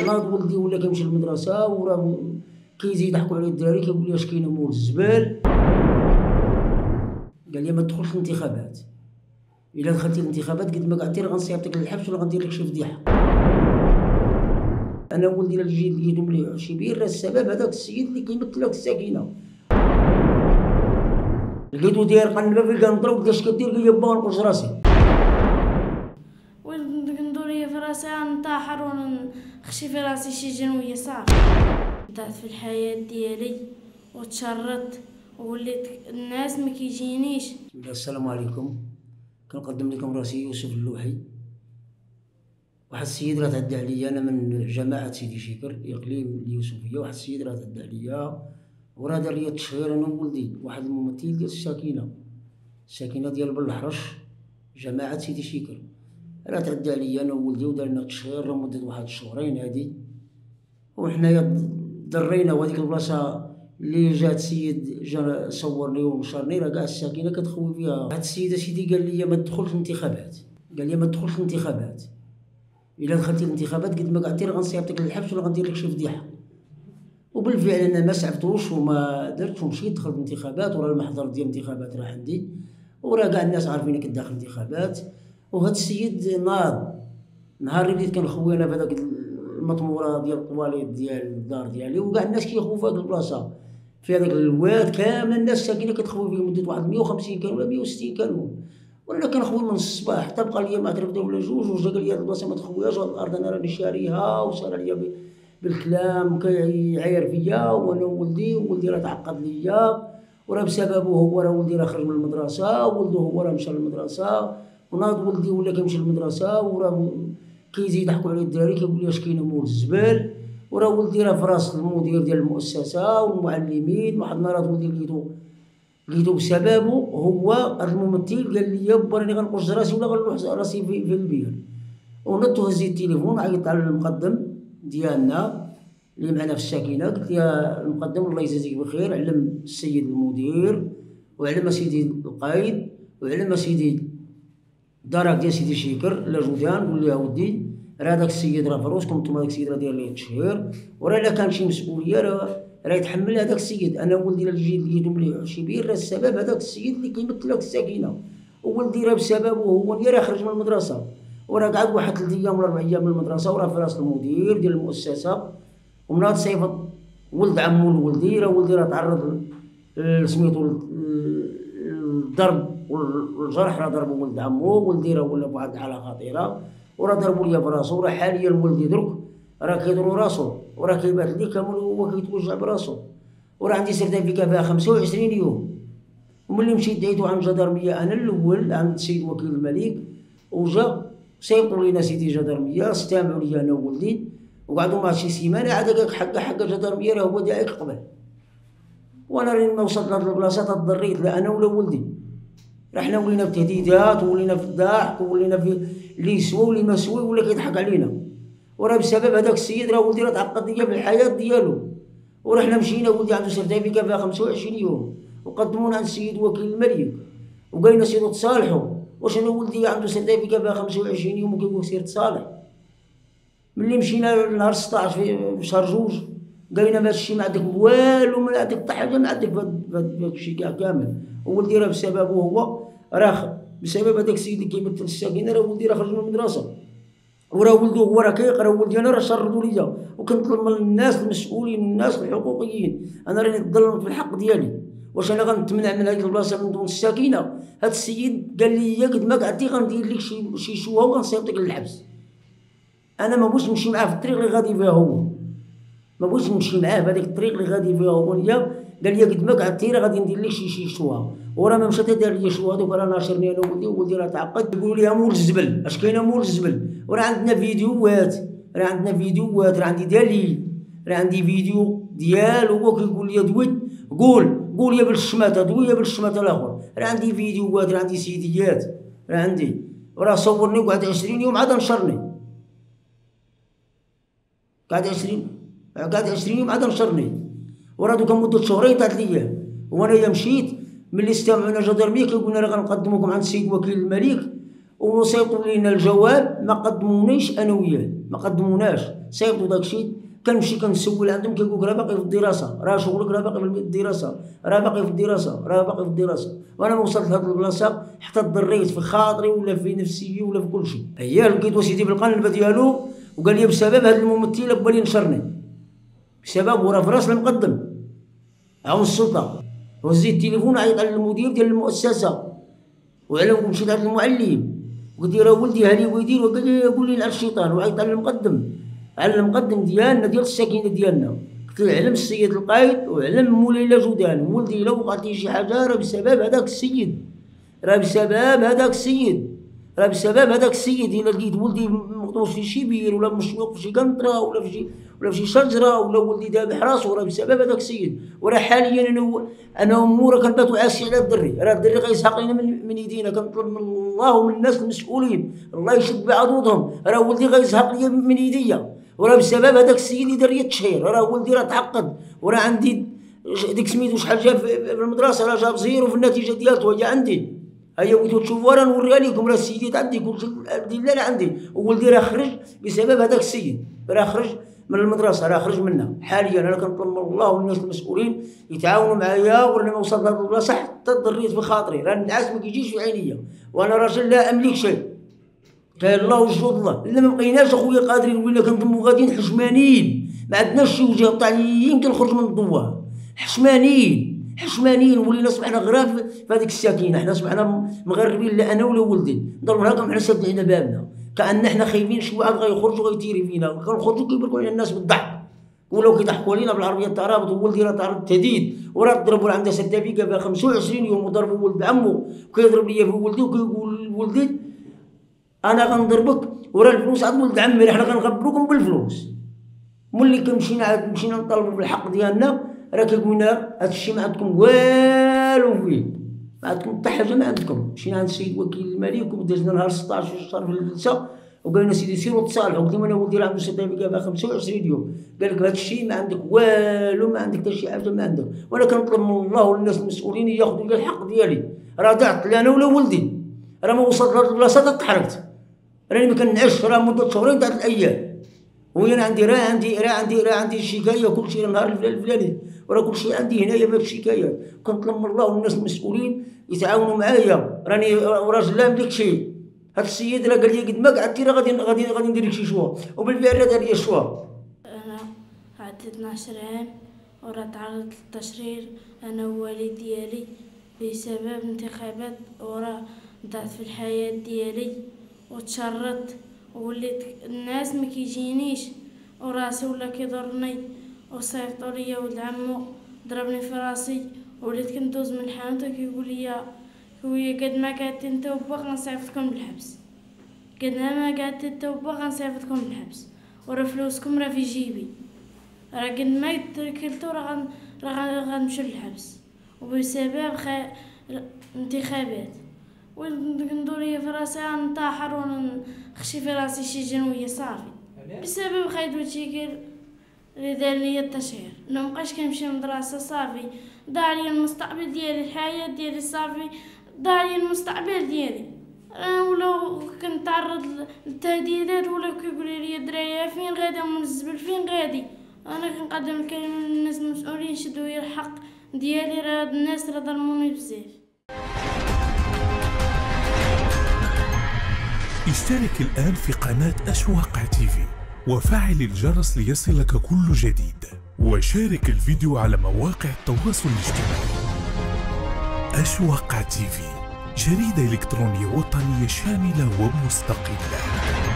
انا هاد ولدي ولا كيمشي للمدرسه وراه كيزيد يضحكوا عليه الدراري، كيقول لي اش كاين مول الزبال. قال لي ما تدخلش الانتخابات، الا دخلتي الانتخابات قد ما قعدتي غنصيبطك للحبس ولا غندير لك شي فضيحه. انا ولدي الا جيت لقيتو مليح شي بير، راه السبب هذاك السيد اللي كيمثل هاك الساكنه. لقيتو داير قنبله في الكنطره، قلت اش كدير؟ قال لي با غنقص راسي. ولد قندوريه في راسي غنطاحر ونخشي في راسي شي جنويه. صار ضعت في الحياه ديالي وتشردت ووليت الناس ما كيجينيش. السلام عليكم، كنقدم لكم راسي يوسف اللوحي، واحد السيد راه تعدى عليا. انا من جماعه سيدي شيكر اقليم اليوسفيه. واحد السيد راه تعدى عليا وراه دار ليا التشهير انا وولدي، واحد الممثل ديال الساكنه ديال بالحرش جماعه سيدي شيكر. راه تعدى عليا انا وولدي ودار لنا التشهير لمده واحد الشهرين هادي، وحنايا درينا. وهاديك البلاصه اللي جات السيد جا صورني ونشرني، راه كاع الساكنه كتخوي فيها. هاد السيد اسيدي قال لي ما تدخلش الانتخابات، قال لي ما تدخلش الانتخابات، الا دخلتي الانتخابات قد ما قعدتي راه غنصيبطك للحبس ولا غندير لك شي فضيحه. وبالفعل انا ما صعبتوش وما درتش، ومشيت دخلت الانتخابات، وراه المحضر ديال الانتخابات راه عندي، وراه كاع الناس عارفين انك داخل الانتخابات. وهاد السيد ناض نهار اللي بديت كنخوي انا بهذاك المطموره ديال الطواليط ديال الدار ديالي، وكاع الناس كيخوفوا في هاد البلاصه في هذاك الواد كامل. الناس ساكنه كتخوي فيه مده واحد 150 كانون ولا 160 كانون، وانا كنخوي من الصباح حتى بقى ليا ما تربدو ولا جوج. وجا قال لي هاد البلاصه ما تخويهاش، هاد الارض انا راني شاريها، وصار ليا بالكلام كيعاير فيا. وانا ولدي راه تعقد ليا، وراه بسببه هو راه ولدي راه خرج من المدرسه، ولده هو راه مشى للمدرسه. وناض ولدي ولا كيمشي للمدرسه وراه كيزيد يضحكوا عليه الدراري، كيقول لي اش كاين مول الزبال. وراه ولدي راه في راس المدير ديال المؤسسه والمعلمين. واحد النهار ولدي لقيتو بسببه هو الممثل قال لي با راني غنقص راسي ولا غنلوح راسي في البير. ونضت هزيت التليفون، عيطت على المقدم ديالنا اللي معنا في الساكنه، قلت يا المقدم الله يجازيك بخير، علم السيد المدير وعلم سيدي القايد وعلم سيدي دارك ديال سيدي شيكر لا جودان. قول لي اودي راه داك السيد راه فروسكم نتوما، داك السيد راه داير ليه التشهير، وراه الا كان شي مسؤوليه راه يتحمل هذاك السيد. انا ولدي الا جيت لقيتو مليح شي بير، راه السبب هذاك السيد اللي كيمثل هاك الساكنه. ولدي راه بسببه هو اللي راه خرج من المدرسه، وراه قعد واحد 3 ايام ولا 4 ايام من المدرسه، وراه في راس المدير ديال المؤسسه. ومن هاد صيفط ولد عمو لولدي، راه ولدي راه تعرض سميتو الضرب والجرح، راه ضربو ولد عمو. ولدي راه ولا بواحد الحاله خطيره، وراه ضربوا ليا براسو. وراه حاليا ولدي درك راه كيضرو راسو، وراه كيبات لي كامل وهو كيتوجع براسو. وراه عندي سيرتيفيكا فيها 25 يوم. وملي مشيت دعيتو عند جدرميه انا الاول عند السيد وكيل الملك، وجا سيبقوا لينا سيدي جدرميه، استمعوا ليا انا وولدي وقعدوا مع شي سيمانه. عاد قالك حق جدرميه راه هو داعيك قبل. وانا راني ما وصلت لهاد البلاصه تضريت لا انا ولا ولدي. رحنا ولينا في تهديدات، وولينا في الضحك، وولينا في اللي يسوى واللي ما سوى ولا كيضحك علينا. وراه بسبب هذاك السيد راه ولدي راه تعقد ليا بالحياه ديالو. ورحنا مشينا ولدي عنده سيرتيفيكا فيها 25 يوم، وقدمونا عند السيد وكيل الملك، وقال لنا سيروا تصالحوا. واش انا ولدي عنده سيرتيفيكا فيها 25 يوم وكيقول سير تصالح؟ ملي مشينا نهار 16 في شهر 2 قال لنا ماشي ما عندك والو، ما عندك حتى حاجه، ما عندك هادشي كاع كامل. ولدي راه بسببه هو راه بسبب هذاك السيد اللي كيمثل الساكنه، راه ولدي راه خرج من المدرسه، وراه ولده هو راه كيقرا. ولدي انا راه شردوا ليا، وكنطلب من الناس المسؤولين الناس الحقوقيين، انا راني ظلمت في الحق ديالي. واش انا غنتمنع من هذيك البلاصه من دون الساكنه؟ هذا السيد قال لي قد ما قعدتي غندير لك شي شوهه وغنصيبطك للحبس. انا ما بغيتش نمشي معاه في الطريق اللي غادي فيها هو، ما بغيتش نمشي معاه في هذيك الطريق اللي غادي فيها هو. قال لي قد ما قعدتي راه غادي ندير لك شي شوهه، وراه ما مشات دار لي شوهه. دوك راه ناشرني انا ولدي، وولدي راه تعقد. يقولوا لي مول الزبل، اش كاين مول الزبل؟ وراه عندنا فيديوهات، راه عندي دليل، راه عندي فيديو ديال هو كيقول لي دوي قول يا بالشماته، دوي يا بالشماته الاخر. راه عندي فيديوهات، راه عندي سيديات، راه عندي، وراه صورني وقعد 20 يوم عاد نشرني، قعد 20 يوم عاد نشرني. وراه دوكا مده شهرين طات ليا. وانا مشيت ملي استمعونا جدرميه كيقولنا راه غنقدموكم عند السيد وكيل الملك، وصيفطوا لينا الجواب ما قدمونيش انا وياه، ما قدموناش، صيفطوا داكشي. كنمشي كنسول عندهم كيقولك راه باقي في الدراسه، راه شغلك راه باقي في الدراسه، راه باقي في الدراسه، راه باقي في الدراسه. وانا ما وصلت لهاد البلاصه حتى تضريت في خاطري ولا في نفسيتي ولا في كل شيء. هي لقيت سيدي بالقلبه ديالو وقال لي بسبب هاد الممثله بغا ينشرني، بسبب وراه في راس المقدم عون السلطه. وزيت التليفون عيط على المدير ديال المؤسسه وعلى مشيت لهاد المعلم وقلت له راه ولدي هاني ويدير، وقال لي قول لي على الشيطان وعيط على المقدم، على المقدم ديالنا ديال السكينه ديالنا. قلت له علم السيد القايد وعلم مولاي لا جودان، ولدي لو وقعت ليه شي حاجه راه بسبب هذاك السيد، راه بسبب هذاك السيد، راه بسبب هذاك السيد. الا لقيت ولدي مغطوس في شي بير ولا مشوق في شي قنطره ولا في شي شجره ولا ولدي ذابح راسو راه بسبب هذاك السيد. وراه حاليا انا ومورا كنباتو عاسي على الدري، راه الدري غيسحق لينا من ايدينا. كنطلب من الله ومن الناس المسؤولين الله يشد بعضوضهم، راه ولدي غيسحق ليا من ايديا، وراه بسبب هذاك السيد اللي دار ليا التشهير. راه ولدي راه تعقد، وراه عندي ديك سميتو شحال جاب في المدرسه راه جاب زيرو في النتيجه ديالته، هي عندي، هيا بغيتو تشوفوها راه نوريها ليكم. راه السيدات عندي، كلشي الادله راه عندي. ولدي راه خرج بسبب هذاك السيد، راه خرج من المدرسه، راه خرج منها. حاليا انا كنطلب من الله والناس المسؤولين يتعاونوا معايا، وانا ما وصلت لهاد البلاصه حتى ضريت في خاطري، راه النعاس ما كيجيش في عينيا، وانا راجل لا املك شيء. كاين الله وجود الله، الا ما بقيناش اخويا قادرين، ولينا كنضموا غاديين حشمانين، ما عندناش شي وجه طالعين كنخرج من الضوء، حشمانين ولينا صبحنا غراب في هذيك الساكنه. حنا صبحنا مغربين، لا انا ولا ولدي، ضربنا هكا بحال سد علينا بابنا، كان حنا خايفين شي واحد غيخرج وغيتيري فينا. كنخرجوا كيبركوا علينا الناس بالضحك، ولاو كيضحكوا علينا بالعربيه الترابط. وولدي راه تعرض للتهديد، وراه ضربوا عندها سدافيكا بها 25 يوم، وضربوا ولد عمو وكيضرب ليا في ولدي وكيقول لولدي انا غنضربك، وراه الفلوس عند ولد عمي، حنا غنغبروكم بالفلوس. ملي كمشينا عاد مشينا نطالبوا بالحق ديالنا، راه كيقولوا لنا هذا الشيء ما عندكم والو فيه، ما عندكم حتى حاجه ما عندكم. مشينا عند السيد وكيل الملك ودازنا نهار 16 شهر في الجلسه، وقال لنا سيدي سيروا تصالحوا. قلت لهم انا ولدي راه عنده سيرتيفيكا بها 25 يوم، قال لك هذا الشيء ما عندك والو، ما عندك حتى شي حاجه ما عندك. وانا كنطلب من الله والناس المسؤولين ياخذوا لي الحق ديالي، راه ضعت لا انا ولا ولدي، راه ما وصلت لهاد البلاصه تحركت، راني ما كنعش، راه مده شهورين تاع الايام، وانا عندي راه عندي شكايه كلشي، راه نهار الفلاني، وراه كلشي عندي هنايا في هاد الشكايات. كنطلب من الله والناس المسؤولين يتعاونوا معايا، راني راجل لا ملك شي. هاد السيد راه قال لي قد ما قعدتي راه غادي ندير لك شي شوار، وبالفعل راه دار لي الشوار. انا قعدت 12 عام وراه تعرضت للتشرير انا والد ديالي بسبب انتخابات، وراه ضعت في الحياة ديالي وتشردت، وليت الناس ما كيجينيش وراسي ولا كيضرني، وصيفطوا ليا ولد عمو ضربني في راسي، وليت كندوز من الحانوت وكيقول ليا خويا قد ما قعدتي انت وبا غنصيفطكم بالحبس، قد ما قعدتي انت وبا غنصيفطكم بالحبس، ورا فلوسكم راه في جيبي، راه قد ما كلتو راه غنمشيو للحبس وبسبب انتخابات. وندور ليا في راسي ننتحر ونخشي في راسي شي جنويه صافي بسبب سيدي شيكر اللي دار ليا التشهير. انا مابقاش كنمشي للمدرسه صافي، ضاع ليا المستقبل ديالي، الحياه ديالي صافي، ضاع ليا المستقبل ديالي. انا ولاو كنتعرض للتهديدات، ولاو كيقولوا لي الدراري فين غادا من الزبل فين غادي. انا كنقدم الكلمه للناس المسؤولين يشدوا ليا الحق ديالي، راه الناس راه ظلموني بزاف. اشترك الآن في قناة أشواق تيفي وفعل الجرس ليصلك كل جديد، وشارك الفيديو على مواقع التواصل الاجتماعي. أشواق تيفي، جريدة إلكترونية وطنية شاملة ومستقلة.